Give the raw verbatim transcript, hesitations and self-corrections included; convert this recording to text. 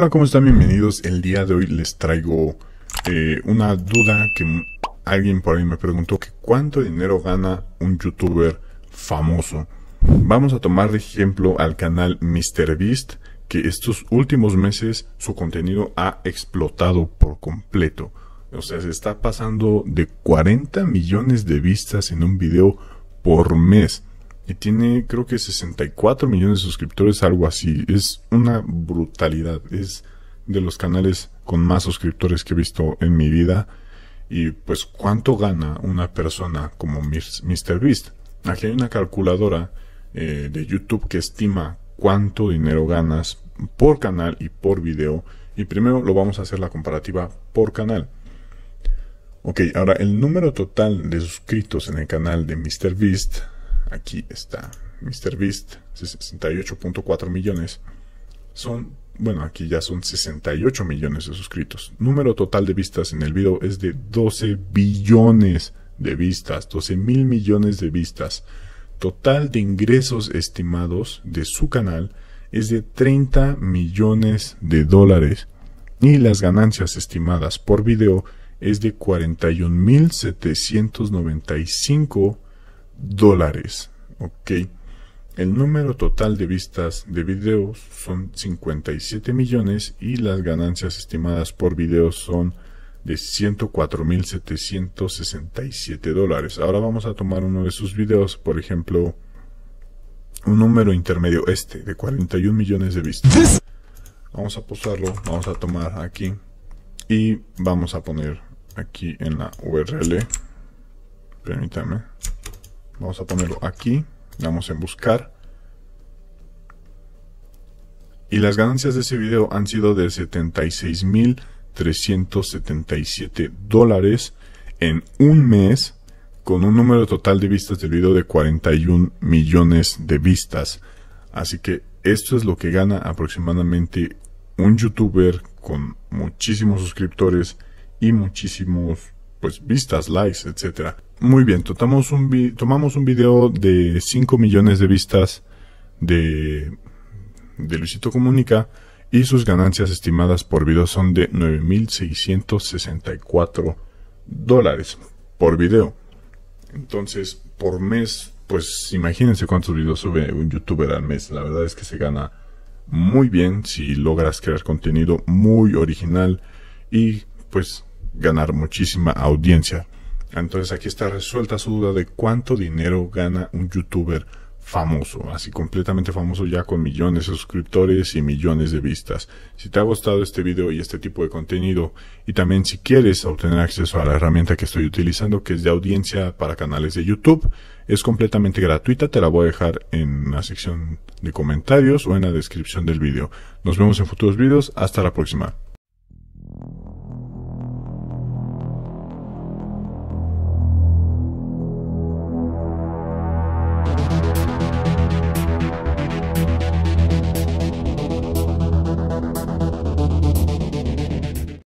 Hola, ¿cómo están? Bienvenidos. El día de hoy les traigo eh, una duda que alguien por ahí me preguntó, que ¿cuánto dinero gana un youtuber famoso? Vamos a tomar de ejemplo al canal MrBeast, que estos últimos meses su contenido ha explotado por completo. O sea, se está pasando de cuarenta millones de vistas en un video por mes. Y tiene, creo que sesenta y cuatro millones de suscriptores, algo así. Es una brutalidad. Es de los canales con más suscriptores que he visto en mi vida. Y pues, ¿cuánto gana una persona como MrBeast? Aquí hay una calculadora eh, de YouTube que estima cuánto dinero ganas por canal y por video. Y primero lo vamos a hacer la comparativa por canal. Ok, ahora el número total de suscritos en el canal de MrBeast... Aquí está MrBeast, sesenta y ocho punto cuatro millones. Son, bueno, aquí ya son sesenta y ocho millones de suscritos. Número total de vistas en el video es de doce billones de vistas, doce mil millones de vistas. Total de ingresos estimados de su canal es de treinta millones de dólares. Y las ganancias estimadas por video es de cuarenta y un mil setecientos noventa y cinco dólares. dólares, ok. El número total de vistas de videos son cincuenta y siete millones y las ganancias estimadas por video son de ciento cuatro mil setecientos sesenta y siete dólares. Ahora vamos a tomar uno de sus videos, por ejemplo, un número intermedio, este de cuarenta y un millones de vistas. Vamos a posarlo, vamos a tomar aquí y vamos a poner aquí en la U R L. Permítame. Vamos a ponerlo aquí, damos en buscar. Y las ganancias de ese video han sido de setenta y seis mil trescientos setenta y siete dólares en un mes, con un número total de vistas del video de cuarenta y un millones de vistas. Así que esto es lo que gana aproximadamente un youtuber con muchísimos suscriptores y muchísimos, pues, vistas, likes, etcétera. Muy bien, tomamos un, vi tomamos un video de cinco millones de vistas de, de Luisito Comunica y sus ganancias estimadas por video son de nueve mil seiscientos sesenta y cuatro dólares por video. Entonces, por mes, pues imagínense cuántos videos sube un youtuber al mes. La verdad es que se gana muy bien si logras crear contenido muy original y pues ganar muchísima audiencia. Entonces aquí está resuelta su duda de cuánto dinero gana un youtuber famoso, así completamente famoso, ya con millones de suscriptores y millones de vistas. Si te ha gustado este video y este tipo de contenido, y también si quieres obtener acceso a la herramienta que estoy utilizando, que es de audiencia para canales de YouTube, es completamente gratuita, te la voy a dejar en la sección de comentarios o en la descripción del video. Nos vemos en futuros videos, hasta la próxima.